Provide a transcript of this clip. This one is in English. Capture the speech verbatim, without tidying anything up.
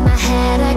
in my head.